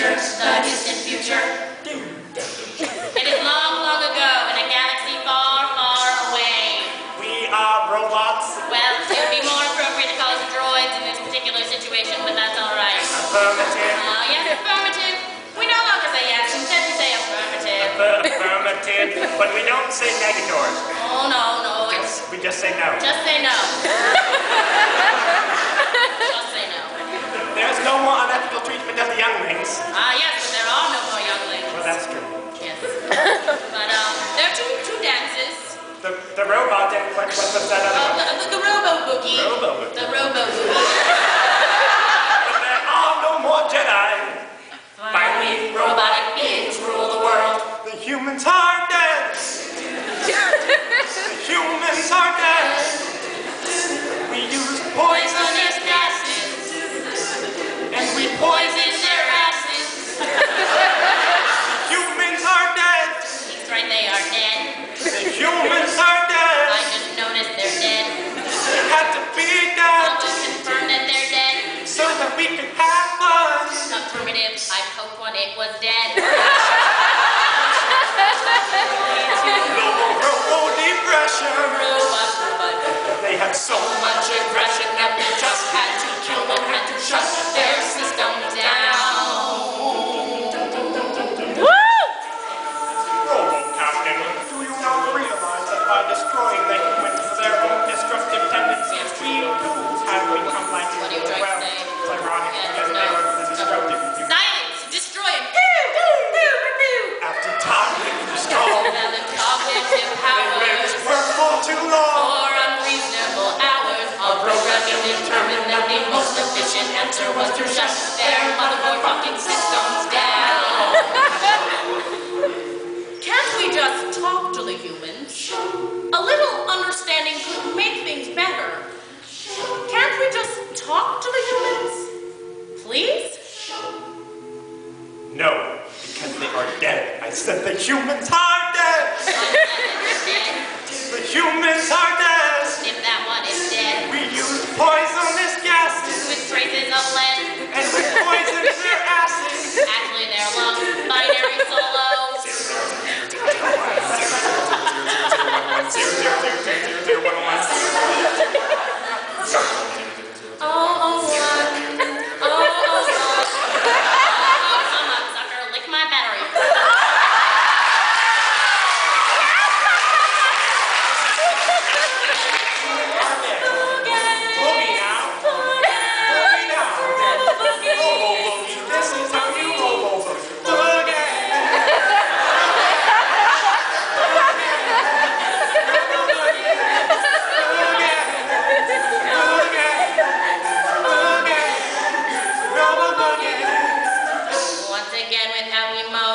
future, the distant future. It is long, long ago in a galaxy far, far away. We are robots. Well, it would be more appropriate to call us droids in this particular situation, but that's all right. Affirmative. Oh, yes, affirmative. We no longer say yes, instead we say affirmative. Affirmative. But we don't say negators. Oh, no, no. We just say no. Just say no. Just say no. There's no more unethical treatment of the younglings. Ah, yes, but there are no more younglings. Well, that's true. Yes. But there are two dances. The robot dance. What's that other one? The robo boogie. Robo boogie. The robo boogie. But there are no more Jedi. By we robotic beings rule the world. The humans are dead. The humans are dead. We use poisonous gases, and we poison their asses. The humans are dead. He's right, they are dead. The humans are dead. I just noticed they're dead. They had to be dead. I'll just confirm that they're dead. So that we could have us. Affirmative, I poked one, it was dead. They had so much aggression that we just had to kill them, had to shut their system down. Woo! Oh, Captain, do you not realize that by destroying the humans, their own destructive tendencies, we too have become like you? What are you trying to say? It's ironic because they were the destructive humans. Silence! Destroy him! After time, they were strong. Too long. For unreasonable hours, our programming determined that the most efficient answer was to shut their motherboard fucking systems down. Can't we just talk to the humans? A little understanding could make things better. Can't we just talk to the humans? Please? No, because they are dead. I said the humans are dead. The humans are dead. If that one is dead. We use poisonous gases. With traces of lead. And we poison their asses. Actually, they're long binary solos. Oh, oh, oh, oh, come on, sucker, lick my battery. Again with how we mow.